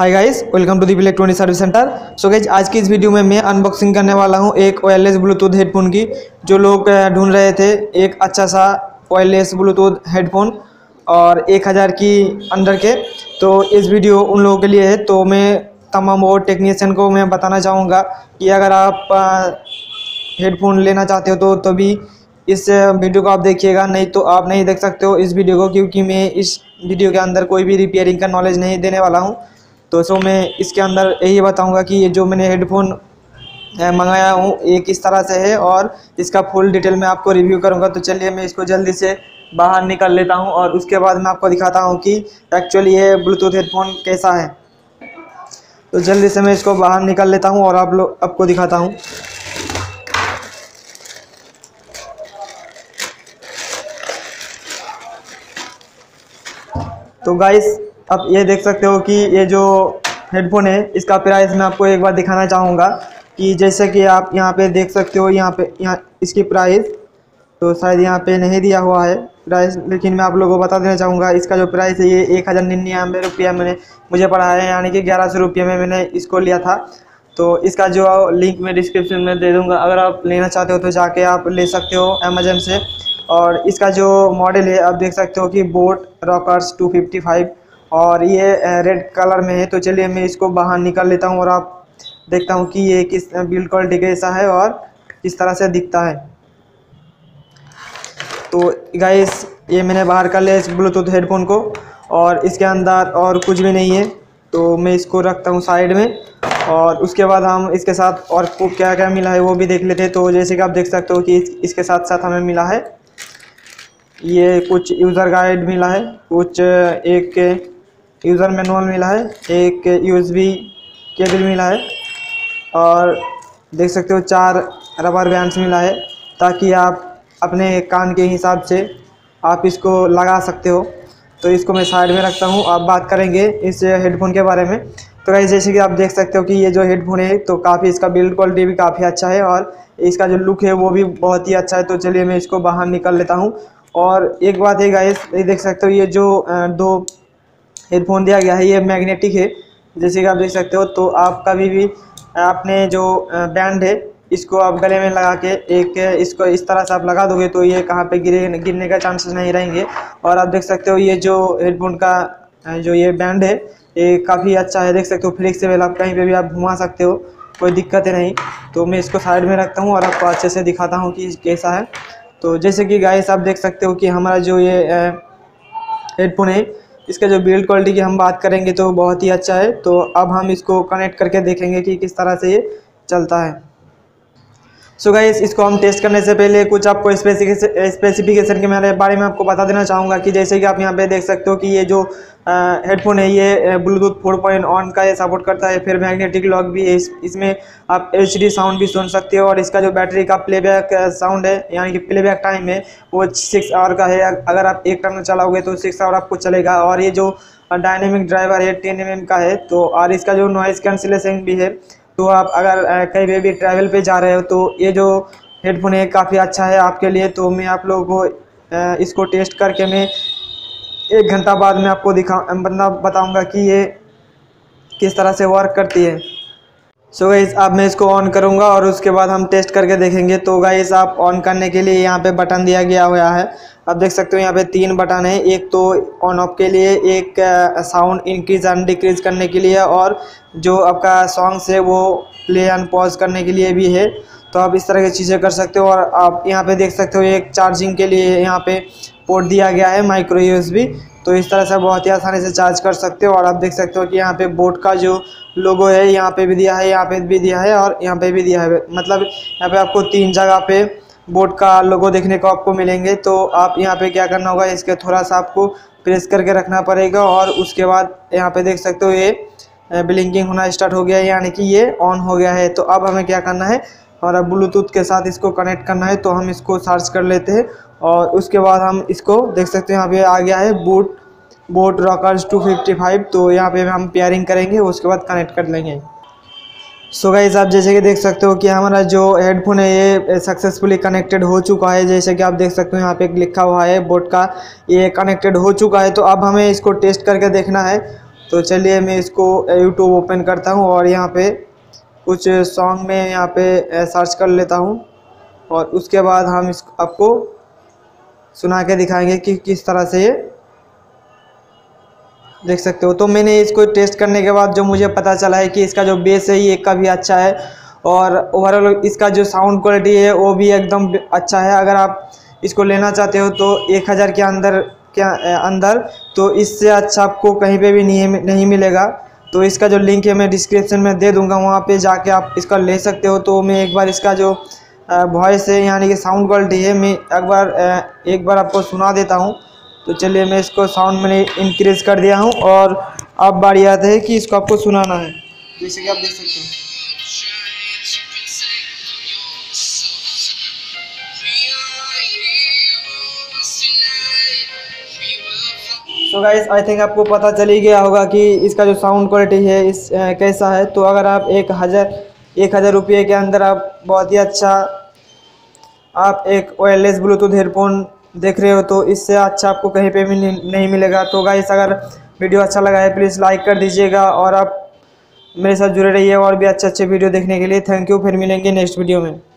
Hi guys, welcome to Deep electronic service centre. So guys, आज की इस वीडियो में मैं अनबॉक्सिंग करने वाला हूं एक वायरलेस ब्लूटूथ हेडफोन की। जो लोग ढूंढ रहे थे एक अच्छा सा वायरलेस ब्लूटूथ हेडफोन और 1000 की अंडर के, तो इस वीडियो उन लोगों के लिए है। तो मैं तमाम और टेक्नीशियन को मैं बताना चाहूँगा कि अगर आप हेडफोन लेना चाहते हो तो तभी इस वीडियो को आप देखिएगा, नहीं तो आप नहीं देख सकते हो इस वीडियो को, क्योंकि मैं इस वीडियो के अंदर कोई भी रिपेयरिंग का नॉलेज नहीं देने वाला हूँ। तो सो मैं इसके अंदर यही बताऊंगा कि ये जो मैंने हेडफोन मंगाया हूँ ये किस तरह से है और इसका फुल डिटेल में आपको रिव्यू करूँगा। तो चलिए मैं इसको जल्दी से बाहर निकाल लेता हूँ और उसके बाद मैं आपको दिखाता हूँ कि एक्चुअली ये ब्लूटूथ हेडफोन कैसा है। तो जल्दी से मैं इसको बाहर निकाल लेता हूँ और आप लोग आपको दिखाता हूँ। तो गाइस, आप ये देख सकते हो कि ये जो हेडफोन है इसका प्राइस मैं आपको एक बार दिखाना चाहूँगा कि जैसे कि आप यहाँ पे देख सकते हो, यहाँ इसकी प्राइस तो शायद यहाँ पे नहीं दिया हुआ है प्राइस, लेकिन मैं आप लोगों को बता देना चाहूँगा इसका जो प्राइस है ये 1099 रुपया मुझे पड़ा है, यानी कि 1100 रुपये में मैंने इसको लिया था। तो इसका जो लिंक मैं डिस्क्रिप्शन में दे दूँगा, अगर आप लेना चाहते हो तो जाके आप ले सकते हो अमेजन से। और इसका जो मॉडल है आप देख सकते हो कि बोट रॉकर्स 255 और ये रेड कलर में है। तो चलिए मैं इसको बाहर निकाल लेता हूँ और आप देखता हूँ कि ये किस बिल्ड क्वालिटी कैसा है और किस तरह से दिखता है। तो गाइस, ये मैंने बाहर कर लिया इस ब्लूटूथ हेडफोन को और इसके अंदर और कुछ भी नहीं है। तो मैं इसको रखता हूँ साइड में और उसके बाद हम इसके साथ और क्या क्या मिला है वो भी देख लेते हैं। तो जैसे कि आप देख सकते हो कि इसके साथ साथ हमें मिला है ये कुछ यूज़र गाइड मिला है, कुछ एक यूज़र मैनुअल मिला है, एक यूएसबी केबल मिला है और देख सकते हो 4 रबर बैंड्स मिला है ताकि आप अपने कान के हिसाब से आप इसको लगा सकते हो। तो इसको मैं साइड में रखता हूँ, आप बात करेंगे इस हेडफोन के बारे में। तो गाइस, जैसे कि आप देख सकते हो कि ये जो हेडफोन है तो काफ़ी इसका बिल्ड क्वालिटी भी काफ़ी अच्छा है और इसका जो लुक है वो भी बहुत ही अच्छा है। तो चलिए मैं इसको बाहर निकाल लेता हूँ। और एक बात है गाइस, ये देख सकते हो ये जो 2 हेडफोन दिया गया है ये मैग्नेटिक है, जैसे कि आप देख सकते हो। तो आप कभी भी अपने जो बैंड है इसको आप गले में लगा के एक इसको इस तरह से आप लगा दोगे तो ये कहाँ पे गिरने का चांसेस नहीं रहेंगे। और आप देख सकते हो ये जो हेडफोन का जो ये बैंड है ये काफ़ी अच्छा है, देख सकते हो फ्लेक्सिबल, आप कहीं पर भी आप घुमा सकते हो, कोई दिक्कत नहीं। तो मैं इसको साइड में रखता हूँ और आपको अच्छे से दिखाता हूँ कि कैसा है। तो जैसे कि गाइस, आप देख सकते हो कि हमारा जो ये हेडफोन है इसका जो बिल्ड क्वालिटी की हम बात करेंगे तो बहुत ही अच्छा है। तो अब हम इसको कनेक्ट करके देखेंगे कि किस तरह से ये चलता है। सो गाइस, इसको हम टेस्ट करने से पहले कुछ आपको स्पेसिफिकेशन के मेरे बारे में आपको बता देना चाहूँगा कि जैसे कि आप यहाँ पे देख सकते हो कि ये जो हेडफोन है ये ब्लूटूथ 4.1 का ये सपोर्ट करता है, फिर मैग्नेटिक लॉक भी है, इसमें आप HD साउंड भी सुन सकते हो। और इसका जो बैटरी का प्लेबैक साउंड है यानी कि प्लेबैक टाइम है वो 6 आवर का है, अगर आप एक टर्न चलाओगे तो 6 आवर आपको चलेगा। और ये जो डायनेमिक ड्राइवर है 10 mm का है। तो और इसका जो नॉइज़ कैंसिलेशन भी है, तो आप अगर कहीं पे भी ट्रैवल पे जा रहे हो तो ये जो हेडफोन है काफ़ी अच्छा है आपके लिए। तो मैं आप लोगों को इसको टेस्ट करके मैं 1 घंटा बाद में आपको बताऊंगा कि ये किस तरह से वर्क करती है। सो गाइस, अब मैं इसको ऑन करूंगा और उसके बाद हम टेस्ट करके देखेंगे। तो गाइस, आप ऑन करने के लिए यहाँ पे बटन दिया गया हुआ है, आप देख सकते हो यहाँ पे 3 बटन है, एक तो ऑन ऑफ के लिए, एक साउंड इंक्रीज एंड डिक्रीज करने के लिए और जो आपका सॉन्ग्स है वो प्ले एंड पॉज करने के लिए भी है। तो आप इस तरह की चीज़ें कर सकते हो। और आप यहाँ पे देख सकते हो एक चार्जिंग के लिए यहाँ पे पोर्ट दिया गया है माइक्रो USB, तो इस तरह से बहुत ही आसानी से चार्ज कर सकते हो। और आप देख सकते हो कि यहाँ पे बोट का जो लोगो है यहाँ पे भी दिया है, यहाँ पे भी दिया है और यहाँ पे भी दिया है, मतलब यहाँ पे आपको 3 जगह पे बोट का लोगो देखने को आपको मिलेंगे। तो आप यहाँ पे क्या करना होगा, इसके थोड़ा सा आपको प्रेस करके रखना पड़ेगा और उसके बाद यहाँ पे देख सकते हो ये ब्लिंकिंग होना स्टार्ट हो गया है, यानी कि ये ऑन हो गया है। तो अब हमें क्या करना है, हमारा ब्लूटूथ के साथ इसको कनेक्ट करना है। तो हम इसको सर्च कर लेते हैं और उसके बाद हम इसको देख सकते हैं यहाँ पे आ गया है बोट रॉकर्स 255। तो यहाँ पे हम पेयरिंग करेंगे, उसके बाद कनेक्ट कर लेंगे। सो गाइस, आप जैसे कि देख सकते हो कि हमारा जो हेडफोन है ये सक्सेसफुली कनेक्टेड हो चुका है, जैसे कि आप देख सकते हो यहाँ पे लिखा हुआ है बोट का, ये कनेक्टेड हो चुका है। तो अब हमें इसको टेस्ट करके देखना है। तो चलिए मैं इसको यूट्यूब ओपन करता हूँ और यहाँ पे कुछ सॉन्ग में यहाँ पे सर्च कर लेता हूँ और उसके बाद हम इस आपको सुना के दिखाएंगे कि किस तरह से ये देख सकते हो। तो मैंने इसको टेस्ट करने के बाद जो मुझे पता चला है कि इसका जो बेस है ये काफ़ी अच्छा है और ओवरऑल इसका जो साउंड क्वालिटी है वो भी एकदम अच्छा है। अगर आप इसको लेना चाहते हो तो 1000 के अंदर तो इससे अच्छा आपको कहीं पे भी नहीं मिलेगा। तो इसका जो लिंक है मैं डिस्क्रिप्शन में दे दूंगा, वहाँ पे जाके आप इसका ले सकते हो। तो मैं एक बार इसका जो वॉइस है यानी कि साउंड क्वालिटी है मैं एक बार आपको सुना देता हूँ। तो चलिए मैं इसको साउंड मैंने इंक्रीज़ कर दिया हूँ और अब बारी आती है कि इसको आपको सुनाना है, जैसे कि आप देख सकते हो। तो गाइस आई थिंक आपको पता चल ही गया होगा कि इसका जो साउंड क्वालिटी है कैसा है। तो अगर आप 1000 रुपये के अंदर आप बहुत ही अच्छा आप एक वायरलेस ब्लूटूथ हेडफोन देख रहे हो तो इससे अच्छा आपको कहीं पे भी नहीं मिलेगा। तो गाइस अगर वीडियो अच्छा लगा है प्लीज़ लाइक कर दीजिएगा और आप मेरे साथ जुड़े रहिए और भी अच्छे अच्छे वीडियो देखने के लिए। थैंक यू, फिर मिलेंगे नेक्स्ट वीडियो में।